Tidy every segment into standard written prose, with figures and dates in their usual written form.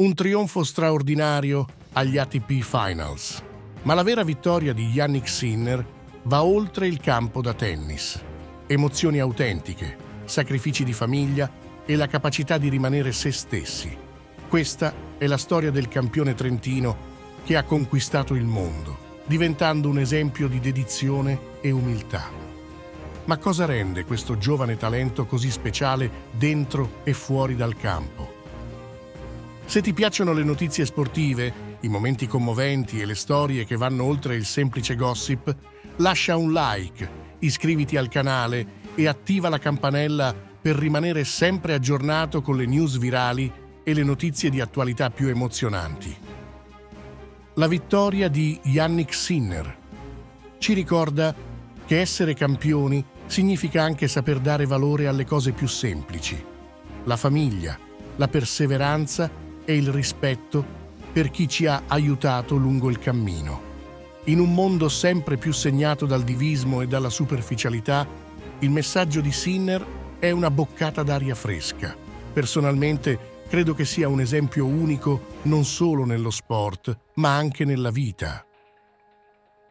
Un trionfo straordinario agli ATP Finals. Ma la vera vittoria di Jannik Sinner va oltre il campo da tennis. Emozioni autentiche, sacrifici di famiglia e la capacità di rimanere se stessi. Questa è la storia del campione trentino che ha conquistato il mondo, diventando un esempio di dedizione e umiltà. Ma cosa rende questo giovane talento così speciale dentro e fuori dal campo? Se ti piacciono le notizie sportive, i momenti commoventi e le storie che vanno oltre il semplice gossip, lascia un like, iscriviti al canale e attiva la campanella per rimanere sempre aggiornato con le news virali e le notizie di attualità più emozionanti. La vittoria di Jannik Sinner ci ricorda che essere campioni significa anche saper dare valore alle cose più semplici, la famiglia, la perseveranza e il rispetto per chi ci ha aiutato lungo il cammino. In un mondo sempre più segnato dal divismo e dalla superficialità, il messaggio di Sinner è una boccata d'aria fresca. Personalmente, credo che sia un esempio unico non solo nello sport, ma anche nella vita.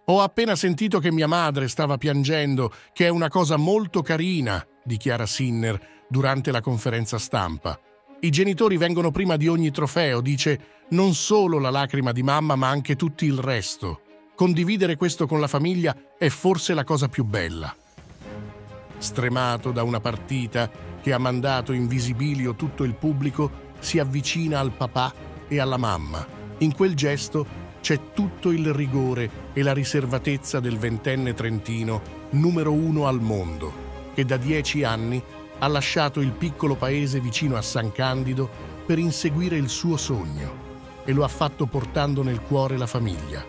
«Ho appena sentito che mia madre stava piangendo, che è una cosa molto carina», dichiara Sinner durante la conferenza stampa. «I genitori vengono prima di ogni trofeo», dice, «non solo la lacrima di mamma, ma anche tutto il resto. Condividere questo con la famiglia è forse la cosa più bella». Stremato da una partita che ha mandato in visibilio tutto il pubblico, si avvicina al papà e alla mamma. In quel gesto c'è tutto il rigore e la riservatezza del ventenne trentino, numero uno al mondo, che da 10 anni ha lasciato il piccolo paese vicino a San Candido per inseguire il suo sogno, e lo ha fatto portando nel cuore la famiglia.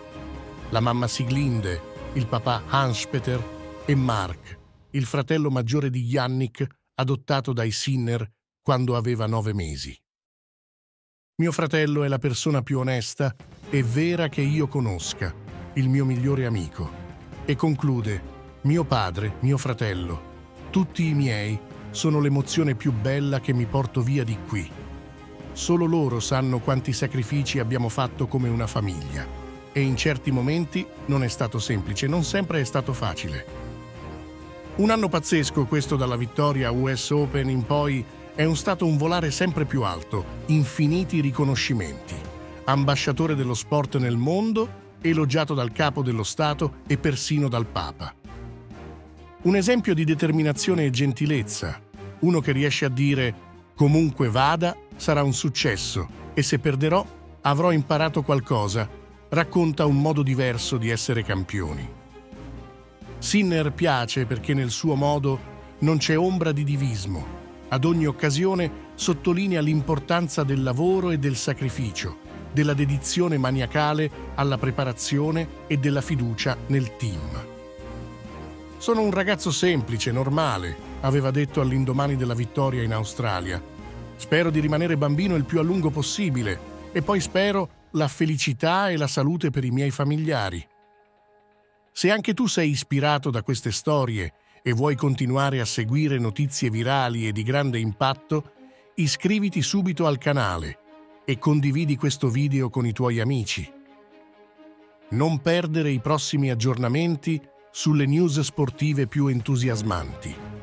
La mamma Siglinde, il papà Hanspeter e Mark, il fratello maggiore di Jannik, adottato dai Sinner quando aveva 9 mesi. «Mio fratello è la persona più onesta e vera che io conosca, il mio migliore amico». E conclude: «Mio padre, mio fratello, tutti i miei sono l'emozione più bella che mi porto via di qui. Solo loro sanno quanti sacrifici abbiamo fatto come una famiglia. E in certi momenti non è stato semplice, non sempre è stato facile». Un anno pazzesco questo dalla vittoria US Open in poi è stato un volare sempre più alto, infiniti riconoscimenti. Ambasciatore dello sport nel mondo, elogiato dal capo dello Stato e persino dal Papa. Un esempio di determinazione e gentilezza, uno che riesce a dire «comunque vada, sarà un successo e se perderò avrò imparato qualcosa», racconta un modo diverso di essere campioni. Sinner piace perché nel suo modo non c'è ombra di divismo. Ad ogni occasione sottolinea l'importanza del lavoro e del sacrificio, della dedizione maniacale alla preparazione e della fiducia nel team. «Sono un ragazzo semplice, normale», aveva detto all'indomani della vittoria in Australia. «Spero di rimanere bambino il più a lungo possibile e poi spero la felicità e la salute per i miei familiari». Se anche tu sei ispirato da queste storie e vuoi continuare a seguire notizie virali e di grande impatto, iscriviti subito al canale e condividi questo video con i tuoi amici. Non perdere i prossimi aggiornamenti sulle news sportive più entusiasmanti.